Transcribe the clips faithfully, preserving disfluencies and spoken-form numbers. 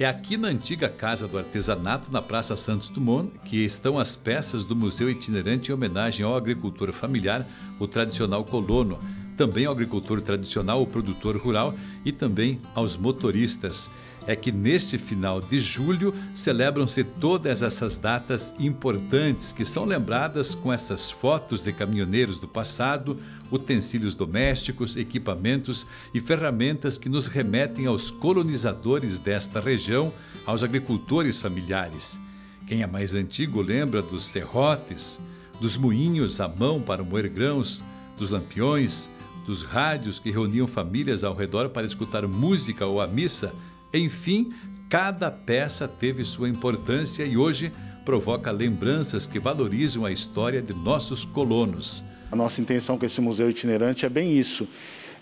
É aqui na antiga Casa do Artesanato, na Praça Santos Dumont, que estão as peças do Museu Itinerante em homenagem ao agricultor familiar, o tradicional colono, também ao agricultor tradicional, o produtor rural e também aos motoristas. É que neste final de julho celebram-se todas essas datas importantes que são lembradas com essas fotos de caminhoneiros do passado, utensílios domésticos, equipamentos e ferramentas que nos remetem aos colonizadores desta região, aos agricultores familiares. Quem é mais antigo lembra dos serrotes, dos moinhos à mão para moer grãos, dos lampiões, dos rádios que reuniam famílias ao redor para escutar música ou a missa. Enfim, cada peça teve sua importância e hoje provoca lembranças que valorizam a história de nossos colonos. A nossa intenção com esse museu itinerante é bem isso,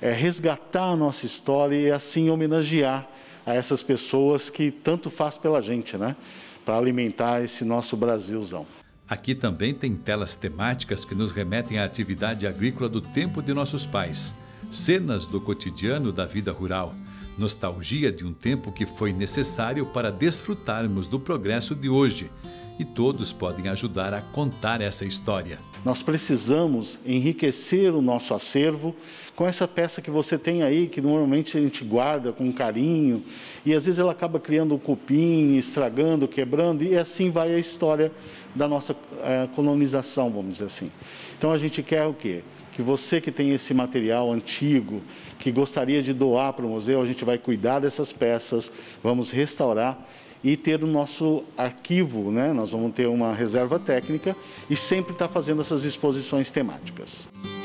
é resgatar a nossa história e assim homenagear a essas pessoas que tanto faz pela gente, né? Para alimentar esse nosso Brasilzão. Aqui também tem telas temáticas que nos remetem à atividade agrícola do tempo de nossos pais, cenas do cotidiano da vida rural. Nostalgia de um tempo que foi necessário para desfrutarmos do progresso de hoje. E todos podem ajudar a contar essa história. Nós precisamos enriquecer o nosso acervo com essa peça que você tem aí, que normalmente a gente guarda com carinho, e às vezes ela acaba criando um cupim, estragando, quebrando, e assim vai a história da nossa eh, colonização, vamos dizer assim. Então a gente quer o quê? Que você que tem esse material antigo, que gostaria de doar para o museu, a gente vai cuidar dessas peças, vamos restaurar e ter o nosso arquivo, né? Nós vamos ter uma reserva técnica e sempre tá fazendo essas exposições temáticas.